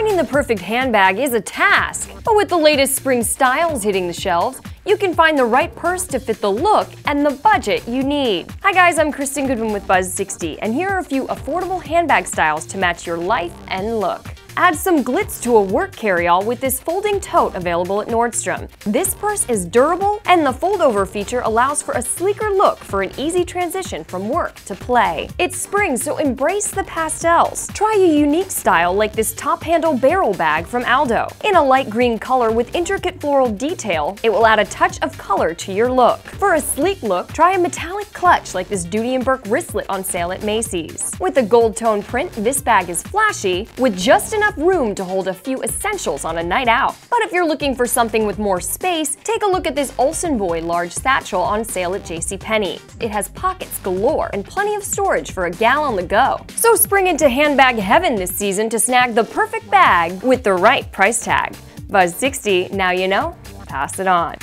finding the perfect handbag is a task, but with the latest spring styles hitting the shelves, you can find the right purse to fit the look and the budget you need. Hi guys, I'm Krystin Goodwin with Buzz60, and here are a few affordable handbag styles to match your life and look. Add some glitz to a work carry-all with this folding tote available at Nordstrom. This purse is durable, and the fold-over feature allows for a sleeker look for an easy transition from work to play. It's spring, so embrace the pastels. Try a unique style like this top-handle barrel bag from Aldo. In a light green color with intricate floral detail, it will add a touch of color to your look. For a sleek look, try a metallic clutch like this Doody & Burke wristlet on sale at Macy's. With a gold-tone print, this bag is flashy, with just enough room to hold a few essentials on a night out. But if you're looking for something with more space, take a look at this Olsenboy large satchel on sale at JCPenney. It has pockets galore and plenty of storage for a gal on the go. So spring into handbag heaven this season to snag the perfect bag with the right price tag. Buzz60, now you know, pass it on.